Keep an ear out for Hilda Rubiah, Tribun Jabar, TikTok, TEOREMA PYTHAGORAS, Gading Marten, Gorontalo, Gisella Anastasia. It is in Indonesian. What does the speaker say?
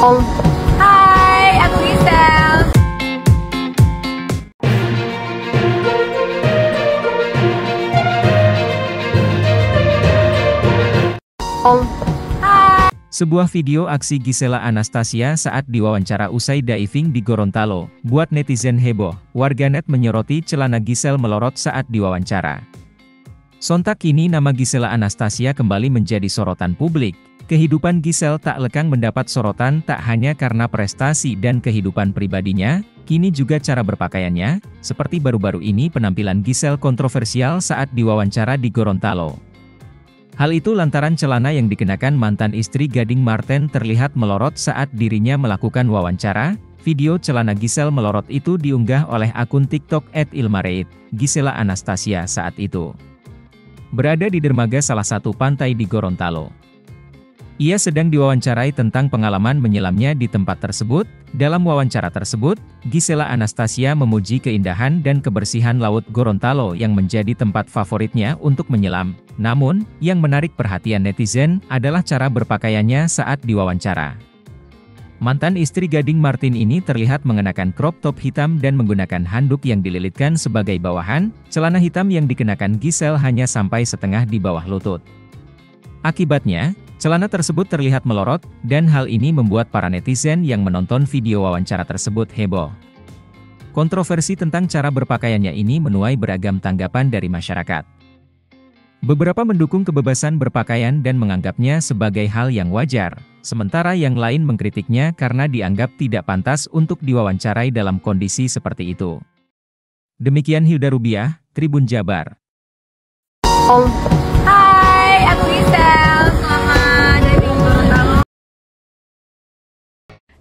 Hai, aku Gisel. Sebuah video aksi Gisella Anastasia saat diwawancara usai diving di Gorontalo, buat netizen heboh. Warganet menyoroti celana Gisel melorot saat diwawancara. Sontak kini nama Gisella Anastasia kembali menjadi sorotan publik. Kehidupan Gisel tak lekang mendapat sorotan tak hanya karena prestasi dan kehidupan pribadinya, kini juga cara berpakaiannya, seperti baru-baru ini penampilan Gisel kontroversial saat diwawancara di Gorontalo. Hal itu lantaran celana yang dikenakan mantan istri Gading Marten terlihat melorot saat dirinya melakukan wawancara. Video celana Gisel melorot itu diunggah oleh akun TikTok @ilmareit, Gisella Anastasia saat itu berada di dermaga salah satu pantai di Gorontalo. Ia sedang diwawancarai tentang pengalaman menyelamnya di tempat tersebut. Dalam wawancara tersebut, Gisella Anastasia memuji keindahan dan kebersihan Laut Gorontalo yang menjadi tempat favoritnya untuk menyelam. Namun, yang menarik perhatian netizen adalah cara berpakaiannya saat diwawancara. Mantan istri Gading Marten ini terlihat mengenakan crop top hitam dan menggunakan handuk yang dililitkan sebagai bawahan. Celana hitam yang dikenakan Gisel hanya sampai setengah di bawah lutut. Akibatnya, celana tersebut terlihat melorot, dan hal ini membuat para netizen yang menonton video wawancara tersebut heboh. Kontroversi tentang cara berpakaiannya ini menuai beragam tanggapan dari masyarakat. Beberapa mendukung kebebasan berpakaian dan menganggapnya sebagai hal yang wajar, sementara yang lain mengkritiknya karena dianggap tidak pantas untuk diwawancarai dalam kondisi seperti itu. Demikian Hilda Rubiah, Tribun Jabar. Hai, aku Gisel. Selamat.